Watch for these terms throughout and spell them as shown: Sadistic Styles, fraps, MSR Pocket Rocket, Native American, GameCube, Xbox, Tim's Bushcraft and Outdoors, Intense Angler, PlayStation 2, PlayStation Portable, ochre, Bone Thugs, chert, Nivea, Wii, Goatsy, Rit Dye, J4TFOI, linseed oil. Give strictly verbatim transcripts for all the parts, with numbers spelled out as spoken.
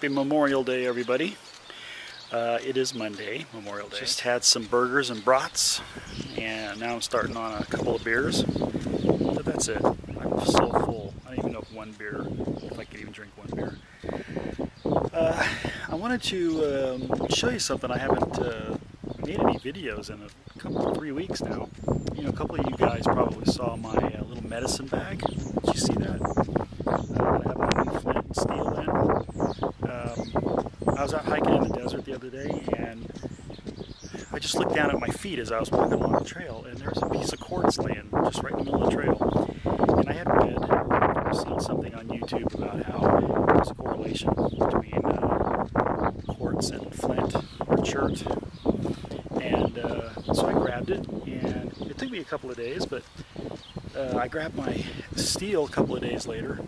Happy Memorial Day, everybody. Uh, it is Monday, Memorial Day. Just had some burgers and brats, and now I'm starting on a couple of beers. But that's it. I'm so full. I don't even know if one beer, if I could even drink one beer. Uh, I wanted to um, show you something. I haven't uh, made any videos in a couple, three weeks now. You know, a couple of you guys probably saw my uh, little medicine bag. Did you see that? Steel in. Um, I was out hiking in the desert the other day, and I just looked down at my feet as I was walking along the trail, and there was a piece of quartz laying just right in the middle of the trail. And I had read or seen something on YouTube about how there's a correlation between uh, quartz and flint or chert, and uh, so I grabbed it, and it took me a couple of days, but uh, I grabbed my steel a couple of days later.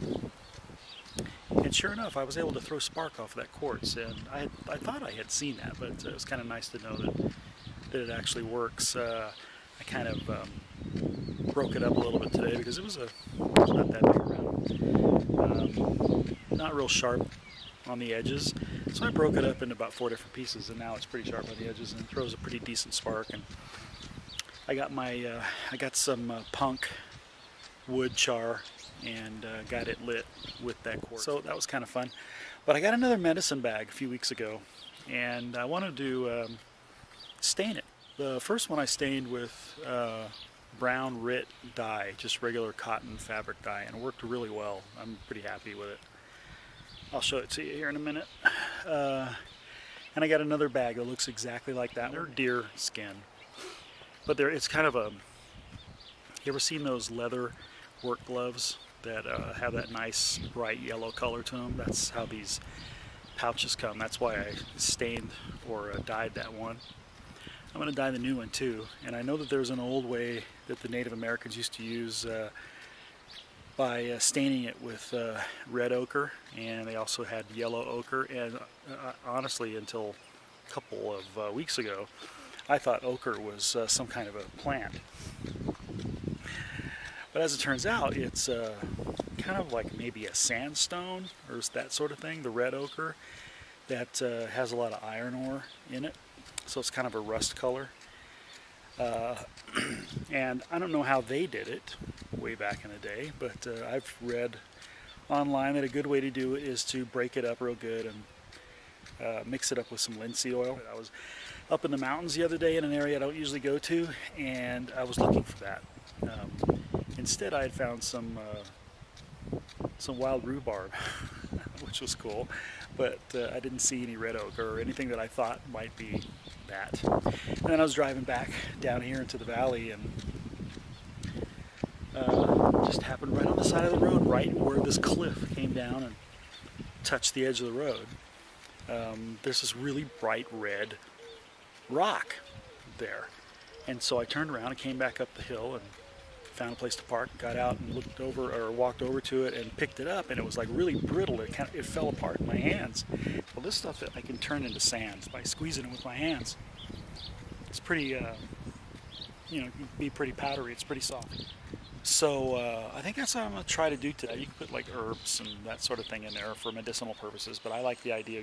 And sure enough, I was able to throw spark off that quartz, and I, had, I thought I had seen that, but it was kind of nice to know that, that it actually works. Uh, I kind of um, broke it up a little bit today because it was, a, it was not that big around, um, not real sharp on the edges, so I broke it up into about four different pieces, and now it's pretty sharp on the edges and throws a pretty decent spark. And I got my, uh, I got some uh, punk wood char and uh, got it lit with that quartz. So that was kind of fun. But I got another medicine bag a few weeks ago, and I wanted to um, stain it. The first one I stained with uh, brown Rit dye, just regular cotton fabric dye, and it worked really well. I'm pretty happy with it. I'll show it to you here in a minute. Uh, and I got another bag that looks exactly like that. They're deer skin. But they're, it's kind of a, you ever seen those leather work gloves that uh, have that nice bright yellow color to them? That's how these pouches come. That's why I stained or uh, dyed that one. I'm going to dye the new one too, and I know that there's an old way that the Native Americans used to use uh, by uh, staining it with uh, red ochre, and they also had yellow ochre, and uh, honestly until a couple of uh, weeks ago I thought ochre was uh, some kind of a plant. But as it turns out, it's uh, kind of like maybe a sandstone or that sort of thing, the red ochre, that uh, has a lot of iron ore in it. So it's kind of a rust color. Uh, and I don't know how they did it way back in the day, but uh, I've read online that a good way to do it is to break it up real good and uh, mix it up with some linseed oil. I was up in the mountains the other day in an area I don't usually go to, and I was looking for that. Um, Instead, I had found some uh, some wild rhubarb, which was cool, but uh, I didn't see any red ochre or anything that I thought might be that. And then I was driving back down here into the valley, and uh, just happened right on the side of the road, right where this cliff came down and touched the edge of the road. Um, there's this really bright red rock there, and so I turned around and came back up the hill and found a place to park, got out and looked over or walked over to it and picked it up, and it was like really brittle. It kind of, it fell apart in my hands. Well, this stuff that I can turn into sand by squeezing it with my hands. It's pretty, uh, you know, it can be pretty powdery. It's pretty soft. So uh, I think that's what I'm going to try to do today. You can put like herbs and that sort of thing in there for medicinal purposes, but I like the idea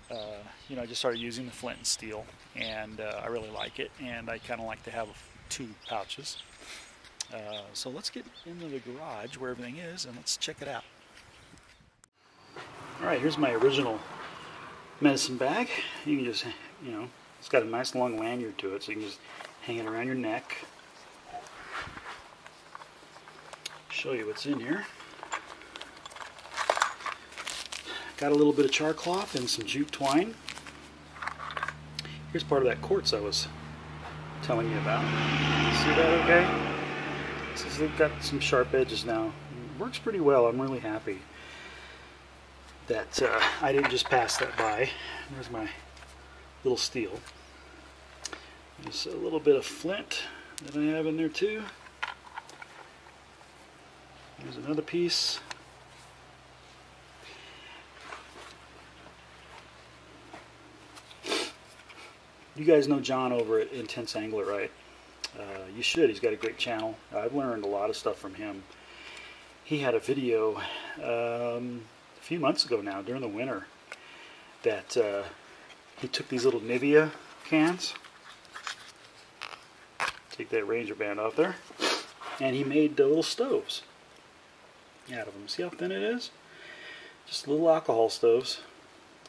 of, uh, you know, I just started using the flint and steel, and uh, I really like it, and I kind of like to have two pouches. Uh, so let's get into the garage where everything is, and let's check it out. All right, here's my original medicine bag. You can just, you know, it's got a nice long lanyard to it, so you can just hang it around your neck. Show you what's in here. Got a little bit of char cloth and some jute twine. Here's part of that quartz I was telling you about. See that okay? They've got some sharp edges now. It works pretty well. I'm really happy that uh, I didn't just pass that by. There's my little steel. There's a little bit of flint that I have in there too. There's another piece. You guys know John over at Intense Angler, right? Uh, you should. He's got a great channel. I've learned a lot of stuff from him. He had a video um, a few months ago now during the winter that uh, he took these little Nivea cans, take that Ranger band off there, and he made uh, little stoves out of them. See how thin it is? Just little alcohol stoves.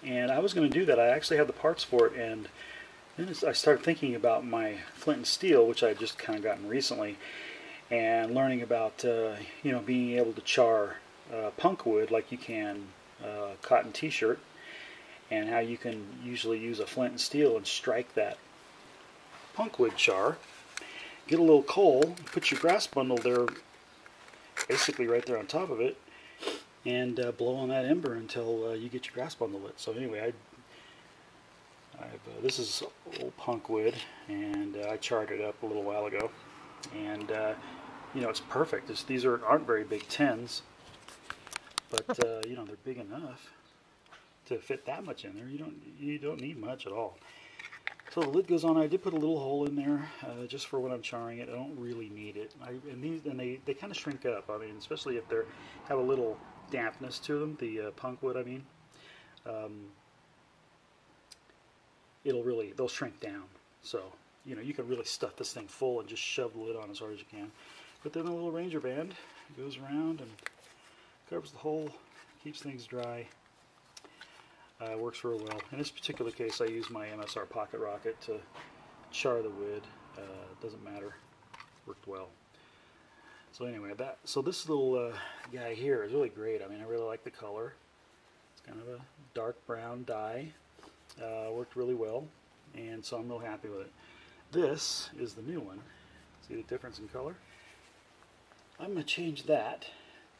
And I was going to do that. I actually had the parts for it, and then I started thinking about my flint and steel, which I had just kind of gotten recently, and learning about uh, you know, being able to char uh, punk wood like you can uh, cotton t-shirt, and how you can usually use a flint and steel and strike that punk wood char. Get a little coal, put your grass bundle there, basically right there on top of it, and uh, blow on that ember until uh, you get your grass bundle lit. So anyway, I, I've, uh, this is old punk wood, and uh, I charred it up a little while ago, and uh, you know, it's perfect. It's, these are, aren't very big tins, but uh, you know, they're big enough to fit that much in there. You don't you don't need much at all. So the lid goes on. I did put a little hole in there uh, just for when I'm charring it. I don't really need it. I, and these and they they kind of shrink up. I mean, especially if they have a little dampness to them, the uh, punk wood, I mean, um, it'll really, they'll shrink down. So, you know, you can really stuff this thing full and just shove the lid on as hard as you can. But then the little Ranger band goes around and covers the hole, keeps things dry, uh, works real well. In this particular case, I use my M S R Pocket Rocket to char the wood. Uh, doesn't matter, worked well. So anyway, that so this little uh, guy here is really great. I mean, I really like the color. It's kind of a dark brown dye. Uh, worked really well, and so I'm real happy with it. This is the new one. See the difference in color? I'm going to change that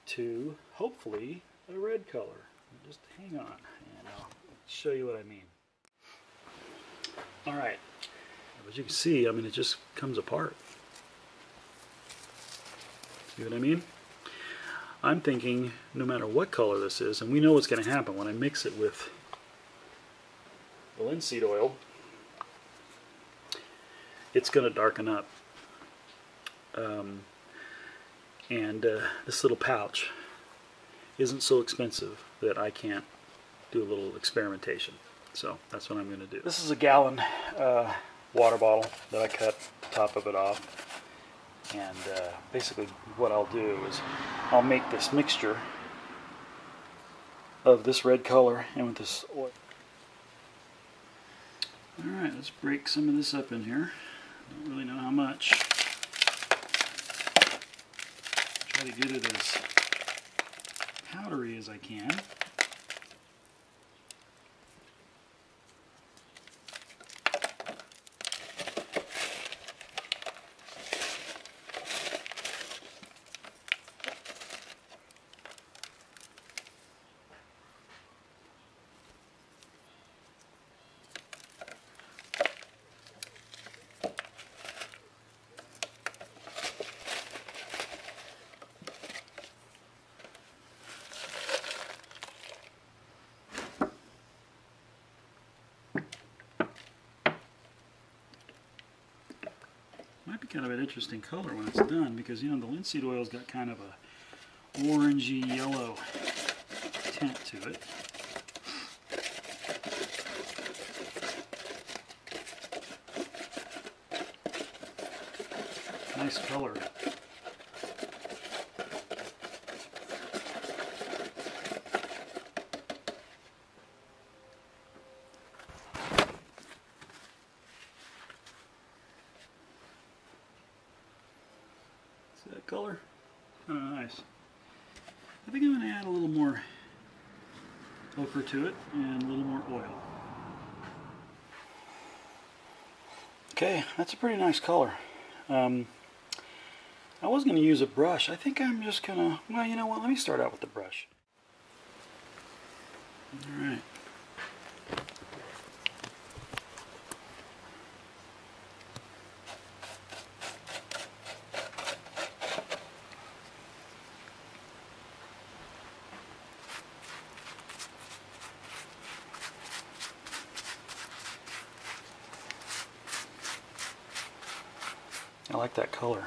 to, hopefully, a red color. Just hang on, and I'll show you what I mean. All right. As you can see, I mean, it just comes apart. See what I mean? I'm thinking, no matter what color this is, and we know what's going to happen when I mix it with the linseed oil, it's going to darken up. Um, and uh, this little pouch isn't so expensive that I can't do a little experimentation. So that's what I'm going to do. This is a gallon uh, water bottle that I cut the top of it off. And uh, basically what I'll do is I'll make this mixture of this red color and with this oil. Alright, let's break some of this up in here. Don't really know how much. Try to get it as powdery as I can. Kind of an interesting color when it's done, because, you know, the linseed oil's got kind of a orangey yellow tint to it. Nice color. That color, kind of nice. I think I'm going to add a little more ochre to it and a little more oil. Okay, that's a pretty nice color. Um, I was going to use a brush. I think I'm just going to, well, you know what, let me start out with the brush. Alright. I like that color.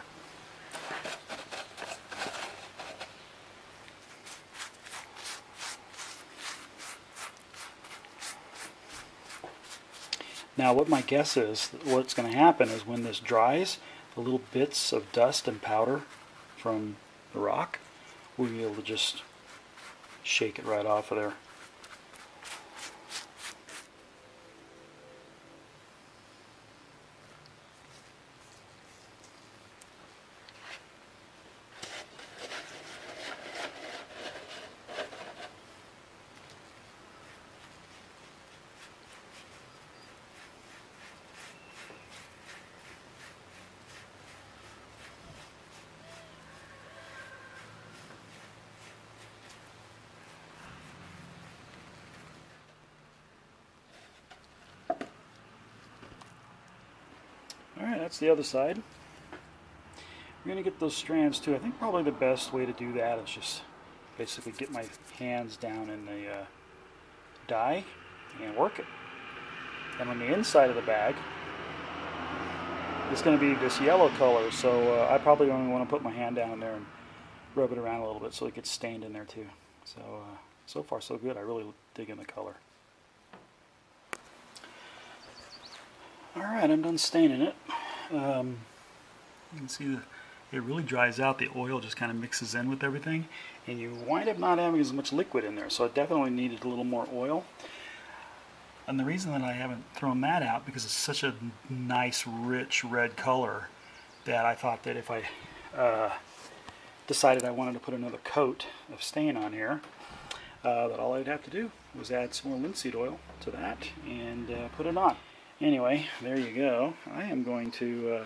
Now what my guess is, what's going to happen is when this dries, the little bits of dust and powder from the rock, we'll be able to just shake it right off of there. Alright, that's the other side. We're going to get those strands too. I think probably the best way to do that is just basically get my hands down in the uh, dye and work it. And on the inside of the bag, it's going to be this yellow color, so uh, I probably only want to put my hand down in there and rub it around a little bit so it gets stained in there too. So, uh, so far so good. I really dig in the color. Alright, I'm done staining it. Um, you can see that it really dries out. The oil just kind of mixes in with everything, and you wind up not having as much liquid in there, so I definitely needed a little more oil. And the reason that I haven't thrown that out, because it's such a nice, rich red color, that I thought that if I uh, decided I wanted to put another coat of stain on here, uh, that all I'd have to do was add some more linseed oil to that and uh, put it on. Anyway, there you go. I am going to uh,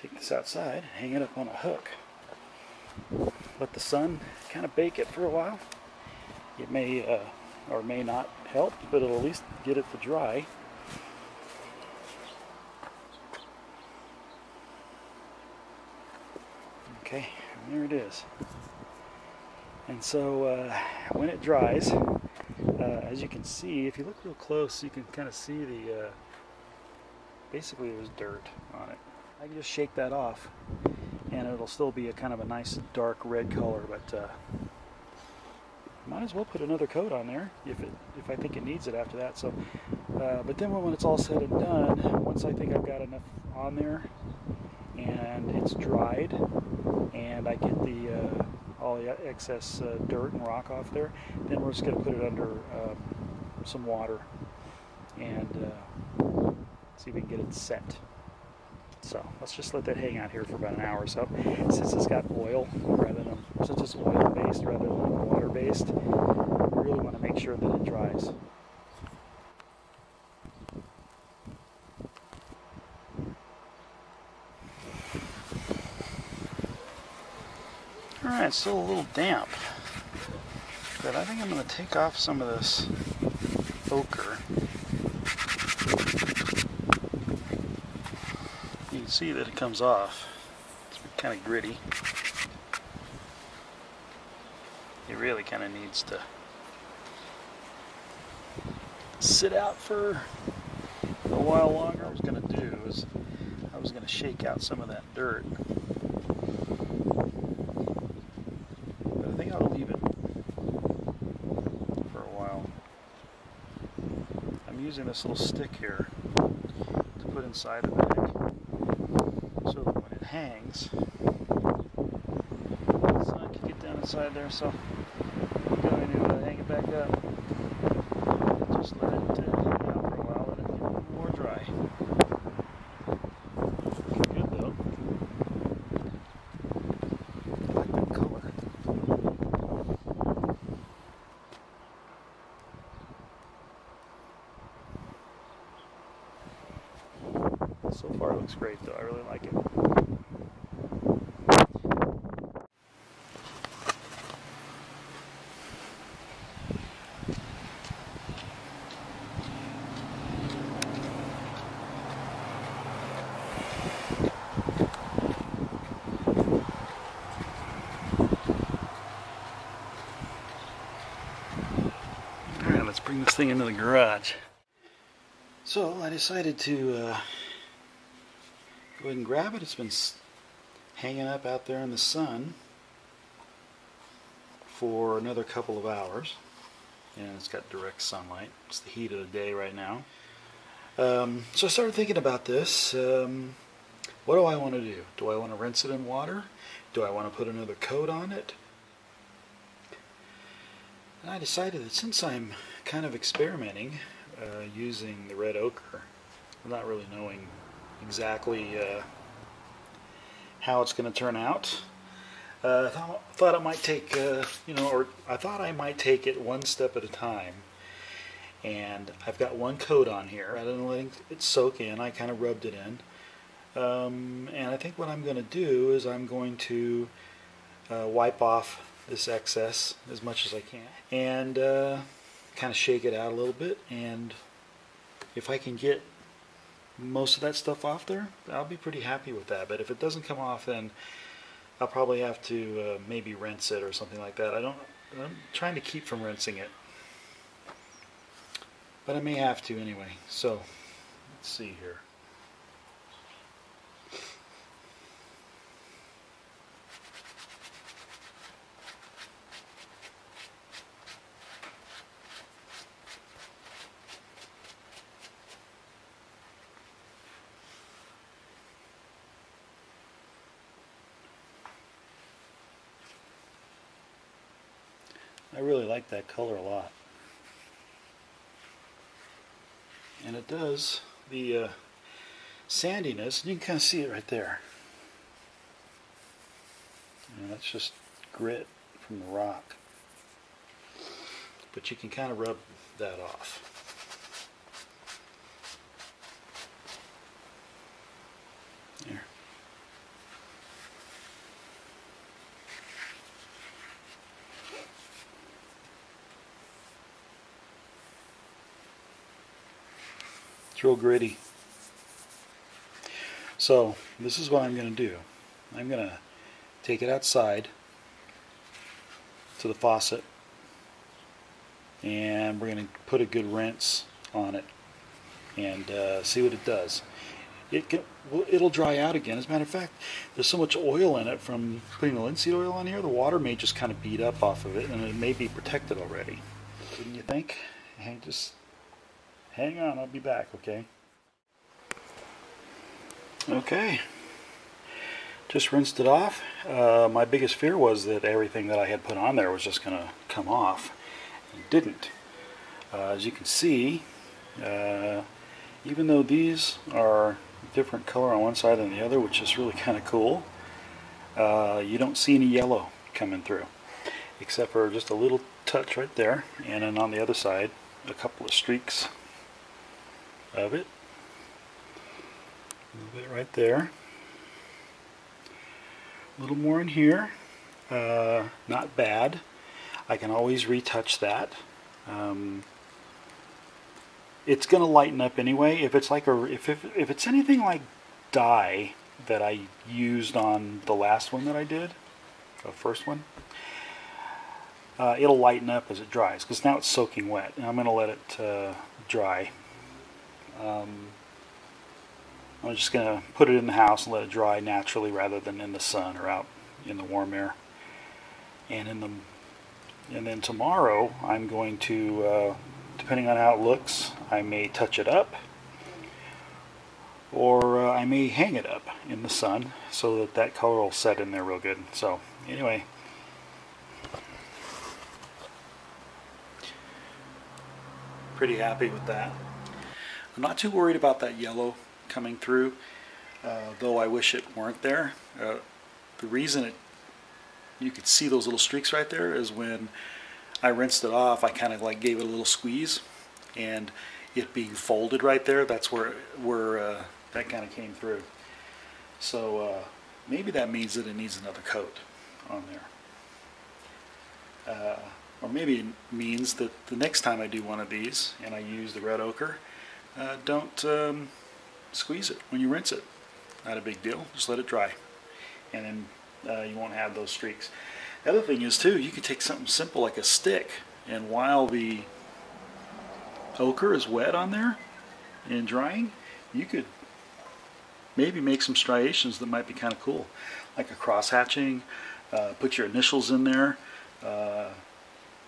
take this outside, hang it up on a hook. Let the sun kind of bake it for a while. It may uh, or may not help, but it'll at least get it to dry. Okay, and there it is. And so uh, when it dries, Uh, as you can see, if you look real close, you can kind of see the, uh, basically there's dirt on it. I can just shake that off, and it'll still be a kind of a nice dark red color, but uh, might as well put another coat on there if it, if I think it needs it after that. So, uh, but then when it's all said and done, once I think I've got enough on there, and it's dried, and I get the uh, all the excess uh, dirt and rock off there, then we're just going to put it under um, some water and uh, see if we can get it set. So let's just let that hang out here for about an hour or so. Since it's got oil rather than since it's oil based rather than water based, we really want to make sure that it dries. Alright, still a little damp, but I think I'm going to take off some of this ochre. You can see that it comes off. It's kind of gritty. It really kind of needs to sit out for a while longer. What I was going to do is I was going to shake out some of that dirt. Using this little stick here to put inside the bag so that when it hangs, the sun can get down inside there. So I'm going to uh, hang it back up and just let it uh, hang out for a while and it'll get more dry. Good though. I like that color. So far it looks great though, I really like it. Alright, let's bring this thing into the garage. So I decided to uh, go ahead and grab it. It's been hanging up out there in the sun for another couple of hours, and it's got direct sunlight. It's the heat of the day right now. Um, so I started thinking about this. Um, what do I want to do? Do I want to rinse it in water? Do I want to put another coat on it? And I decided that since I'm kind of experimenting uh, using the red ochre, I'm not really knowing exactly uh, how it's going to turn out. Uh, I thought, thought it might take, uh, you know, or I thought I might take it one step at a time. And I've got one coat on here. I didn't let it soak in. I kind of rubbed it in. Um, and I think what I'm going to do is I'm going to uh, wipe off this excess as much as I can. And uh, kind of shake it out a little bit. And if I can get most of that stuff off there, I'll be pretty happy with that. But if it doesn't come off, then I'll probably have to uh, maybe rinse it or something like that. I don't, I'm trying to keep from rinsing it, but I may have to anyway. So let's see here. I really like that color a lot. And it does the uh, sandiness, you can kind of see it right there. And that's just grit from the rock. But you can kind of rub that off. There. Real gritty. So this is what I'm going to do. I'm going to take it outside to the faucet, and we're going to put a good rinse on it and uh, see what it does. It can, it'll dry out again. As a matter of fact, there's so much oil in it from putting the linseed oil on here, the water may just kind of beat up off of it, and it may be protected already. Wouldn't you think? Hey, just hang on, I'll be back, okay? Okay. Just rinsed it off. Uh, my biggest fear was that everything that I had put on there was just going to come off. It didn't. Uh, as you can see, uh, even though these are different color on one side than the other, which is really kind of cool, uh, you don't see any yellow coming through, except for just a little touch right there, and then on the other side, a couple of streaks of it, a little bit right there, a little more in here. Uh, not bad. I can always retouch that. Um, it's going to lighten up anyway. If it's like a, if, if if it's anything like dye that I used on the last one that I did, the first one, uh, it'll lighten up as it dries, because now it's soaking wet, and I'm going to let it uh, dry. Um, I'm just going to put it in the house and let it dry naturally rather than in the sun or out in the warm air. And in the and then tomorrow I'm going to, uh, depending on how it looks, I may touch it up, or uh, I may hang it up in the sun so that that color will set in there real good. So anyway, pretty happy with that. I'm not too worried about that yellow coming through, uh, though I wish it weren't there. Uh, the reason it, you could see those little streaks right there is when I rinsed it off, I kind of like gave it a little squeeze, and it being folded right there, that's where, where uh, that kind of came through. So uh, maybe that means that it needs another coat on there. Uh, or maybe it means that the next time I do one of these and I use the red ochre, Uh, don't um, squeeze it when you rinse it. Not a big deal. Just let it dry, and then uh, you won't have those streaks. The other thing is too, you can take something simple like a stick, and while the ochre is wet on there and drying, you could maybe make some striations that might be kind of cool, like a cross-hatching. Uh, put your initials in there. Uh,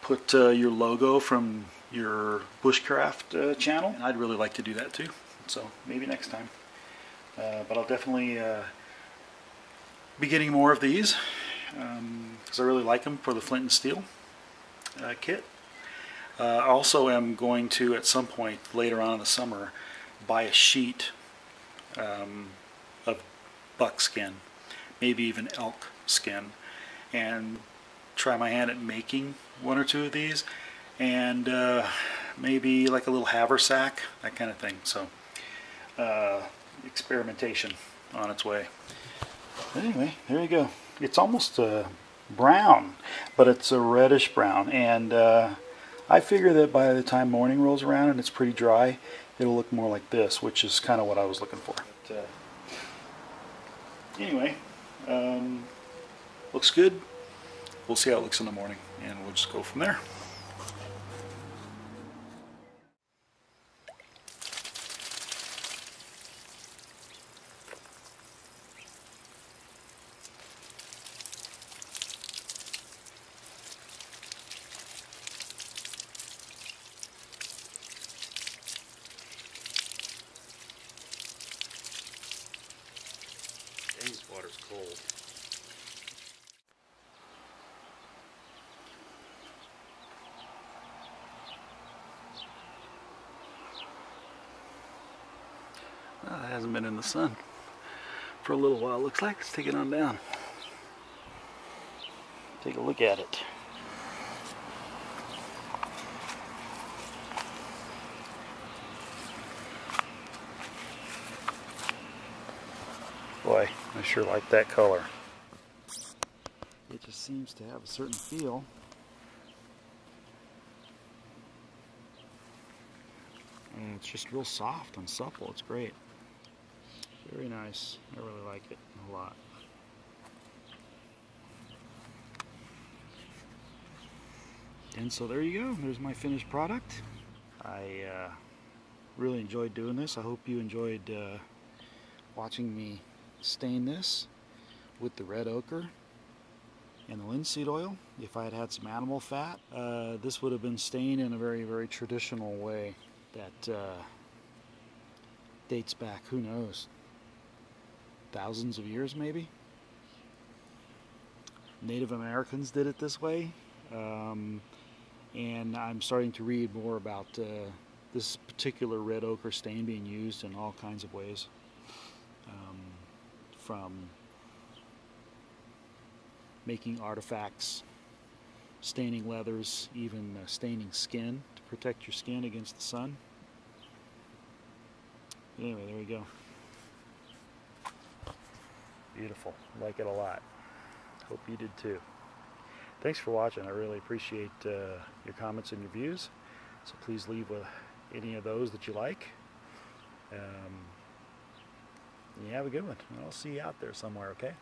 put uh, your logo from your Bushcraft uh, channel. And I'd really like to do that too. So maybe next time. Uh, but I'll definitely uh, be getting more of these because um, I really like them for the flint and steel uh, kit. Uh, I also am going to, at some point later on in the summer, buy a sheet um, of buckskin, maybe even elk skin, and try my hand at making one or two of these, and uh, maybe like a little haversack, that kind of thing. So uh, experimentation on its way. But anyway, there you go. It's almost uh, brown, but it's a reddish brown, and uh, I figure that by the time morning rolls around and it's pretty dry, it'll look more like this, which is kind of what I was looking for. But, uh, anyway, um, looks good. We'll see how it looks in the morning, and we'll just go from there. Dang, this water's cold. Well, it hasn't been in the sun for a little while, looks like. Let's take it on down. Take a look at it. Boy, I sure like that color. It just seems to have a certain feel. And it's just real soft and supple. It's great. Very nice. I really like it a lot. And so there you go. There's my finished product. I uh, really enjoyed doing this. I hope you enjoyed uh, watching me stain this with the red ochre and the linseed oil. If I had had some animal fat, uh, this would have been stained in a very, very traditional way that uh, dates back, who knows, thousands of years maybe. Native Americans did it this way, um, and I'm starting to read more about uh, this particular red ochre stain being used in all kinds of ways, um, from making artifacts, staining leathers, even uh, staining skin to protect your skin against the sun. Anyway, there you go. Beautiful. Like it a lot. Hope you did too. Thanks for watching. I really appreciate uh, your comments and your views. So please leave with any of those that you like. Um, you have a good one. I'll see you out there somewhere, okay?